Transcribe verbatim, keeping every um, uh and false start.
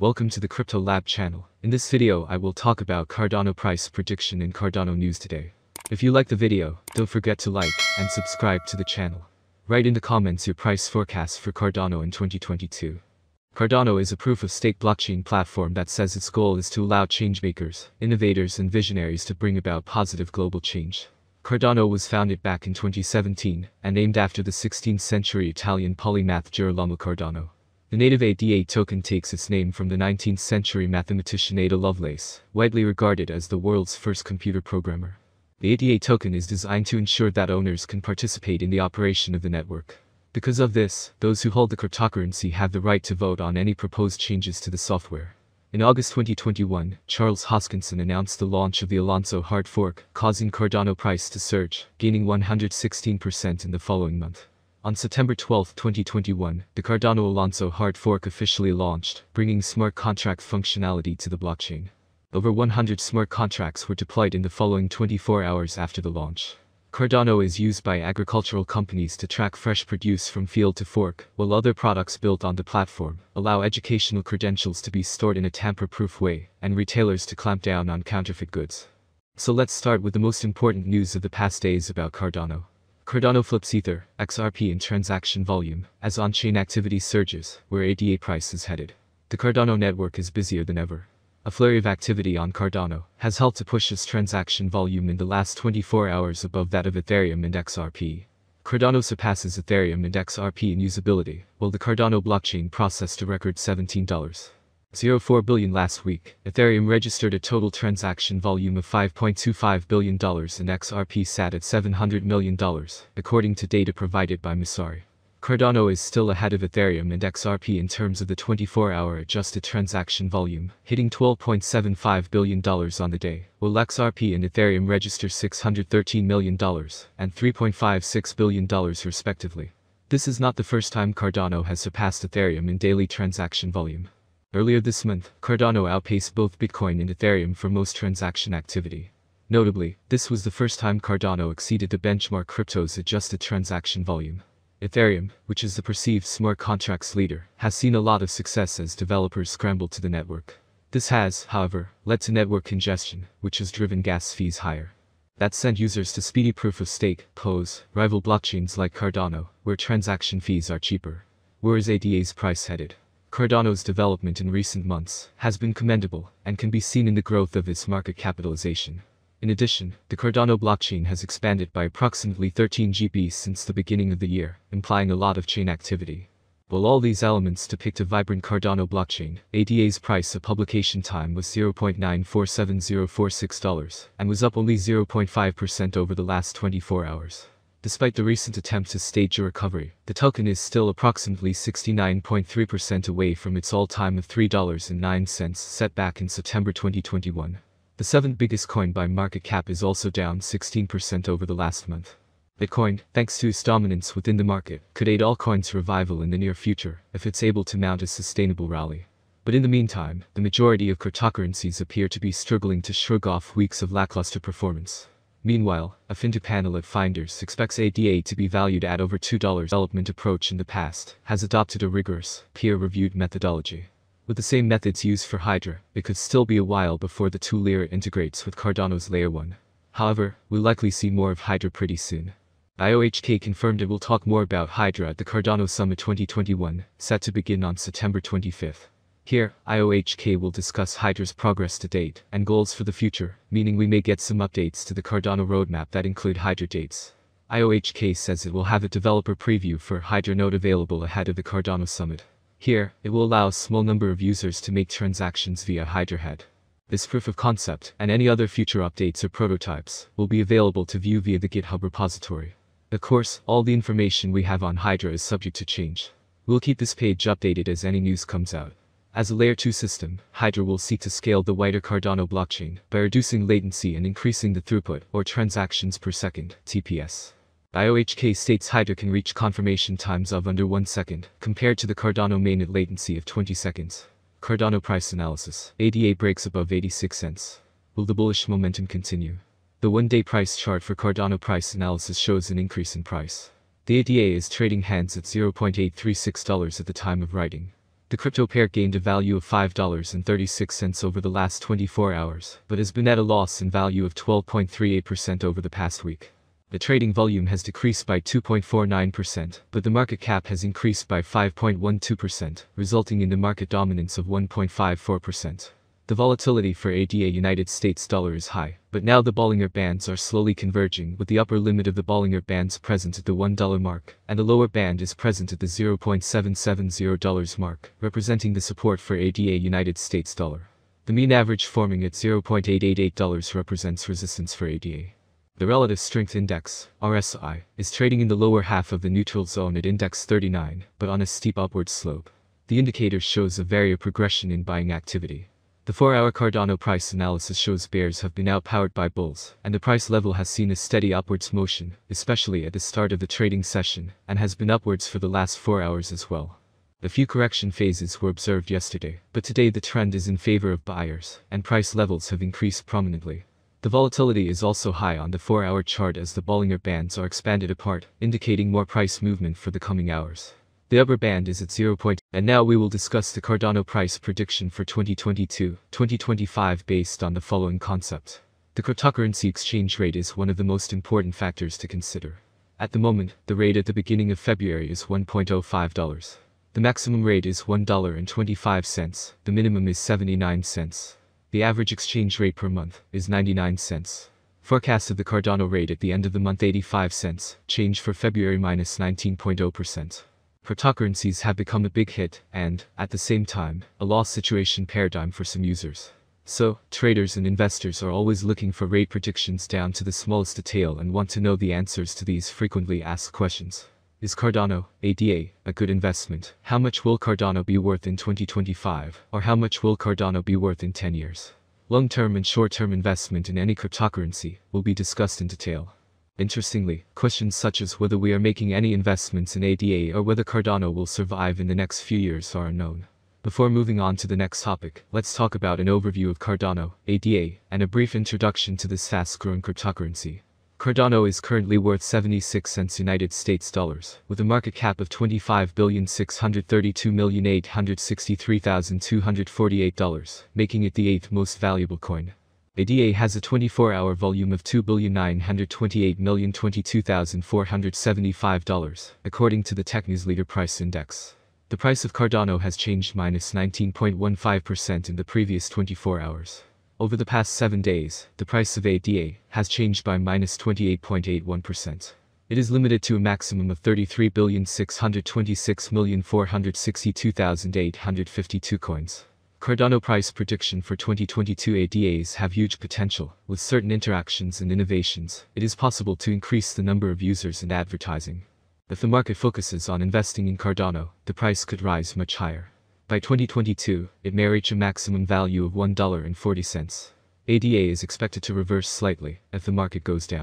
Welcome to the Crypto Lab channel. In this video, I will talk about Cardano price prediction and Cardano news today. If you like the video, don't forget to like and subscribe to the channel. Write in the comments your price forecast for Cardano in twenty twenty-two. Cardano is a proof-of-stake blockchain platform that says its goal is to allow changemakers, innovators and visionaries to bring about positive global change. Cardano was founded back in twenty seventeen and named after the sixteenth century Italian polymath Girolamo Cardano. The native A D A token takes its name from the nineteenth century mathematician Ada Lovelace, widely regarded as the world's first computer programmer. The A D A token is designed to ensure that owners can participate in the operation of the network. Because of this, those who hold the cryptocurrency have the right to vote on any proposed changes to the software. In August twenty twenty-one, Charles Hoskinson announced the launch of the Alonzo hard fork, causing Cardano price to surge, gaining one hundred sixteen percent in the following month. On September twelfth twenty twenty-one, the Cardano Alonzo hard fork officially launched, bringing smart contract functionality to the blockchain. Over one hundred smart contracts were deployed in the following twenty-four hours after the launch. Cardano is used by agricultural companies to track fresh produce from field to fork, while other products built on the platform allow educational credentials to be stored in a tamper-proof way, and retailers to clamp down on counterfeit goods. So let's start with the most important news of the past days about Cardano. Cardano flips Ether, X R P in transaction volume, as on-chain activity surges, where A D A price is headed. The Cardano network is busier than ever. A flurry of activity on Cardano has helped to push its transaction volume in the last twenty-four hours above that of Ethereum and X R P. Cardano surpasses Ethereum and X R P in usability, while the Cardano blockchain processed a record seventeen point zero four billion dollars last week. Ethereum registered a total transaction volume of five point two five billion dollars and X R P sat at seven hundred million dollars, according to data provided by Messari. Cardano is still ahead of Ethereum and X R P in terms of the twenty-four hour adjusted transaction volume, hitting twelve point seven five billion dollars on the day, while X R P and Ethereum register six hundred thirteen million dollars and three point five six billion dollars respectively. This is not the first time Cardano has surpassed Ethereum in daily transaction volume. Earlier this month, Cardano outpaced both Bitcoin and Ethereum for most transaction activity. Notably, this was the first time Cardano exceeded the benchmark crypto's adjusted transaction volume. Ethereum, which is the perceived smart contracts leader, has seen a lot of success as developers scramble to the network. This has, however, led to network congestion, which has driven gas fees higher. That sent users to speedy proof-of-stake, P O S, rival blockchains like Cardano, where transaction fees are cheaper. Where is A D A's price headed? Cardano's development in recent months has been commendable and can be seen in the growth of its market capitalization. In addition, the Cardano blockchain has expanded by approximately thirteen gigabits since the beginning of the year, implying a lot of chain activity. While all these elements depict a vibrant Cardano blockchain, A D A's price at publication time was zero point nine four seven zero four six dollars and was up only zero point five percent over the last twenty-four hours. Despite the recent attempt to stage a recovery, the token is still approximately sixty-nine point three percent away from its all-time of three dollars and nine cents set back in September twenty twenty-one. The seventh biggest coin by market cap is also down sixteen percent over the last month. Bitcoin, thanks to its dominance within the market, could aid altcoins' revival in the near future if it's able to mount a sustainable rally. But in the meantime, the majority of cryptocurrencies appear to be struggling to shrug off weeks of lackluster performance. Meanwhile, a fintech panel at Finders expects A D A to be valued at over two dollars. Development approach in the past has adopted a rigorous, peer-reviewed methodology. With the same methods used for Hydra, it could still be a while before the two layer integrates with Cardano's layer one. However, we'll likely see more of Hydra pretty soon. I O H K confirmed it will talk more about Hydra at the Cardano Summit twenty twenty-one, set to begin on September twenty-fifth. Here, I O H K will discuss Hydra's progress to date and goals for the future, meaning we may get some updates to the Cardano roadmap that include Hydra dates. I O H K says it will have a developer preview for Hydra node available ahead of the Cardano Summit. Here, it will allow a small number of users to make transactions via Hydra Head. This proof of concept and any other future updates or prototypes will be available to view via the GitHub repository. Of course, all the information we have on Hydra is subject to change. We'll keep this page updated as any news comes out. As a layer two system, Hydra will seek to scale the wider Cardano blockchain by reducing latency and increasing the throughput, or transactions per second, T P S. I O H K states Hydra can reach confirmation times of under one second, compared to the Cardano mainnet latency of twenty seconds. Cardano price analysis. A D A breaks above eighty-six cents. Will the bullish momentum continue? The one-day price chart for Cardano price analysis shows an increase in price. The A D A is trading hands at zero point eight three six dollars at the time of writing. The crypto pair gained a value of five dollars and thirty-six cents over the last twenty-four hours, but has been at a loss in value of twelve point three eight percent over the past week. The trading volume has decreased by two point four nine percent, but the market cap has increased by five point one two percent, resulting in the market dominance of one point five four percent. The volatility for A D A United States dollar is high, but now the Bollinger Bands are slowly converging, with the upper limit of the Bollinger Bands present at the one dollar mark, and the lower band is present at the zero point seven seven zero dollars mark, representing the support for A D A United States dollar. The mean average forming at zero point eight eight eight dollars represents resistance for A D A. The Relative Strength Index, R S I, is trading in the lower half of the neutral zone at index thirty-nine, but on a steep upward slope. The indicator shows a variable progression in buying activity. The four hour Cardano price analysis shows bears have been outpowered by bulls, and the price level has seen a steady upwards motion, especially at the start of the trading session, and has been upwards for the last four hours as well. A few correction phases were observed yesterday, but today the trend is in favor of buyers, and price levels have increased prominently. The volatility is also high on the four hour chart as the Bollinger Bands are expanded apart, indicating more price movement for the coming hours. The upper band is at zero point, and now we will discuss the Cardano price prediction for twenty twenty-two to twenty twenty-five based on the following concept. The cryptocurrency exchange rate is one of the most important factors to consider. At the moment, the rate at the beginning of February is one dollar and five cents. The maximum rate is one dollar and twenty-five cents, the minimum is seventy-nine cents. The average exchange rate per month is ninety-nine cents. Forecast of the Cardano rate at the end of the month eighty-five cents, change for February minus nineteen point zero percent. Cryptocurrencies have become a big hit and, at the same time, a loss situation paradigm for some users. So, traders and investors are always looking for rate predictions down to the smallest detail and want to know the answers to these frequently asked questions. Is Cardano, A D A, a good investment? How much will Cardano be worth in twenty twenty-five? Or how much will Cardano be worth in ten years? Long-term and short-term investment in any cryptocurrency will be discussed in detail. Interestingly, questions such as whether we are making any investments in A D A or whether Cardano will survive in the next few years are unknown. Before moving on to the next topic, let's talk about an overview of Cardano, A D A, and a brief introduction to this fast-growing cryptocurrency. Cardano is currently worth seventy-six cents United States dollars, with a market cap of twenty-five billion six hundred thirty-two million eight hundred sixty-three thousand two hundred forty-eight dollars, making it the eighth most valuable coin. A D A has a twenty-four hour volume of two billion nine hundred twenty-eight million twenty-two thousand four hundred seventy-five dollars, according to the TechNewsLeader Price Index. The price of Cardano has changed minus nineteen point one five percent in the previous twenty-four hours. Over the past seven days, the price of A D A has changed by minus twenty-eight point eight one percent. It is limited to a maximum of thirty-three billion six hundred twenty-six million four hundred sixty-two thousand eight hundred fifty-two coins. Cardano price prediction for twenty twenty-two A D As have huge potential. With certain interactions and innovations, it is possible to increase the number of users and advertising. If the market focuses on investing in Cardano, the price could rise much higher. By twenty twenty-two, it may reach a maximum value of one dollar and forty cents. A D A is expected to reverse slightly if the market goes down.